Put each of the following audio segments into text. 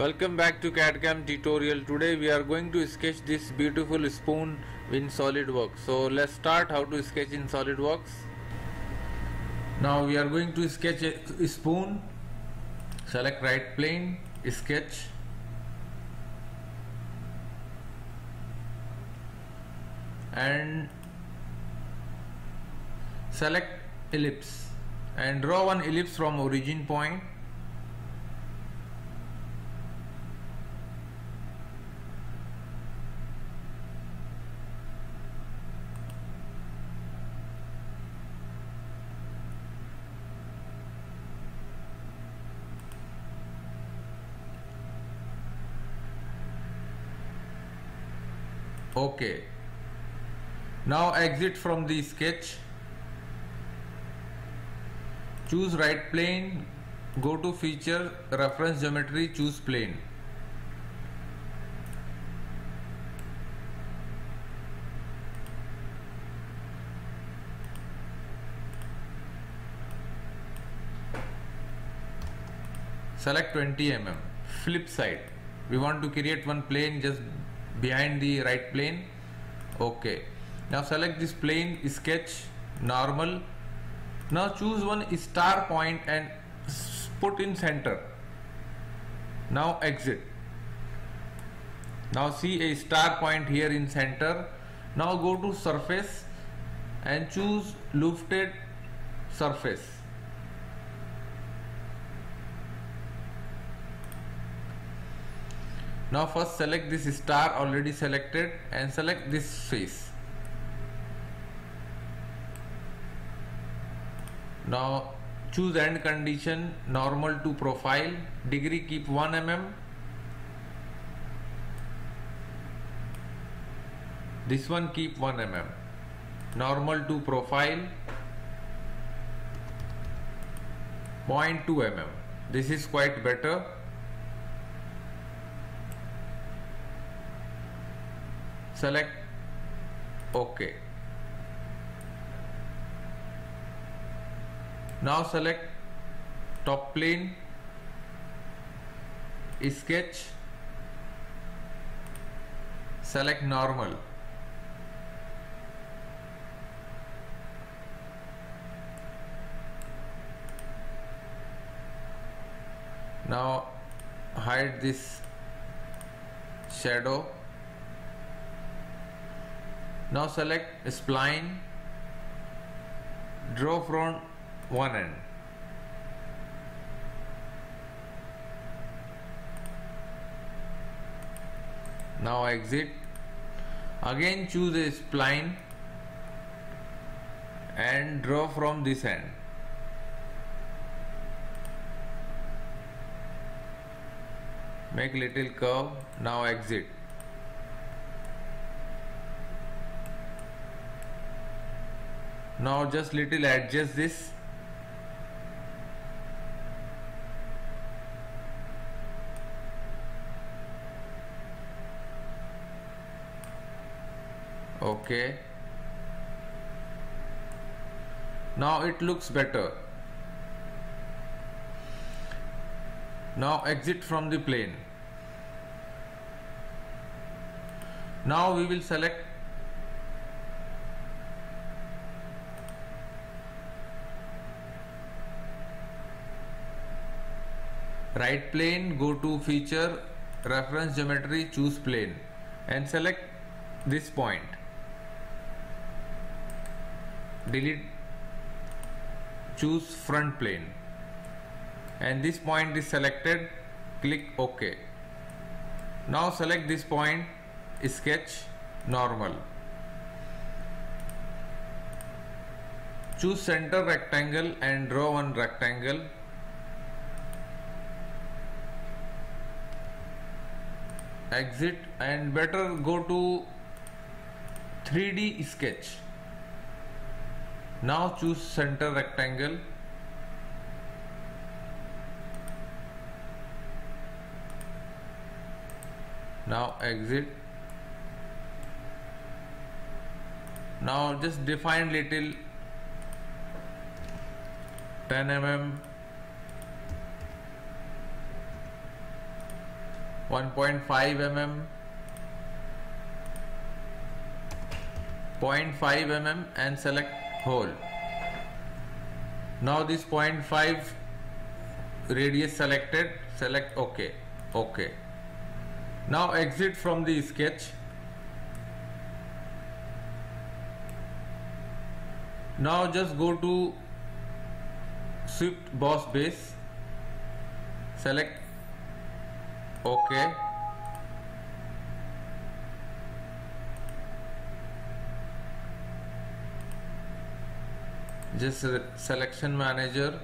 Welcome back to CAD/CAM tutorial. Today we are going to sketch this beautiful spoon in SolidWorks. So let's start how to sketch in SolidWorks. Now we are going to sketch a spoon. Select right plane, sketch. And select ellipse and draw one ellipse from origin point. Okay. Now exit from the sketch. Choose right plane, go to feature, reference geometry, choose plane. Select 20 mm. Flip side. We want to create one plane just behind the right plane. Okay. Now select this plane, sketch, normal. Now choose one star point and put in center. Now exit. Now see a star point here in center. Now go to surface and choose lofted surface. Now first select this star already selected and select this face. Now choose end condition, normal to profile, degree keep 1 mm. This one keep 1 mm. Normal to profile 0.2 mm. This is quite better. Select OK. Now select top plane, sketch, select normal. Now hide this shadow. Now select spline, draw from one end. Now exit. Again choose a spline and draw from this end. Make little curve. Now exit. Now just little adjust this. Okay. Now it looks better. Now exit from the plane. Now we will select right plane, go to feature, reference geometry, choose plane and select this point. Delete, choose front plane and this point is selected, click OK. Now select this point, sketch, normal. Choose center rectangle and draw one rectangle. Exit and better go to 3D sketch. Now choose center rectangle. Now exit. Now just define little 10 mm 1.5 mm, 0.5 mm, and select hole. Now this 0.5 radius selected, select OK. OK. Now exit from the sketch. Now just go to Swift Boss Base, select OK. Just selection manager,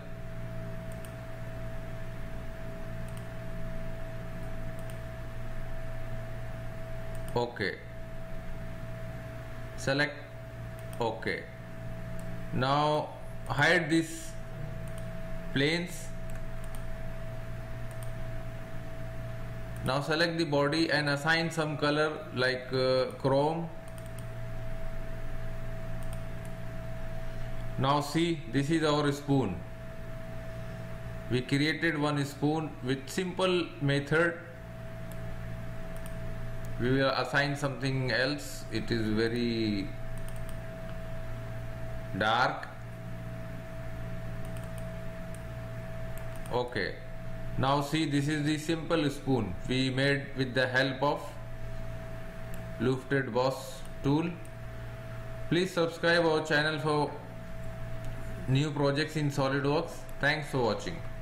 OK, select OK. Now hide these planes. Now select the body and assign some color like chrome. Now see, this is our spoon. We created one spoon with simple method. We will assign something else. It is very dark. Okay. Now see, this is the simple spoon we made with the help of Lofted Boss tool. Please subscribe our channel for new projects in SolidWorks. Thanks for watching.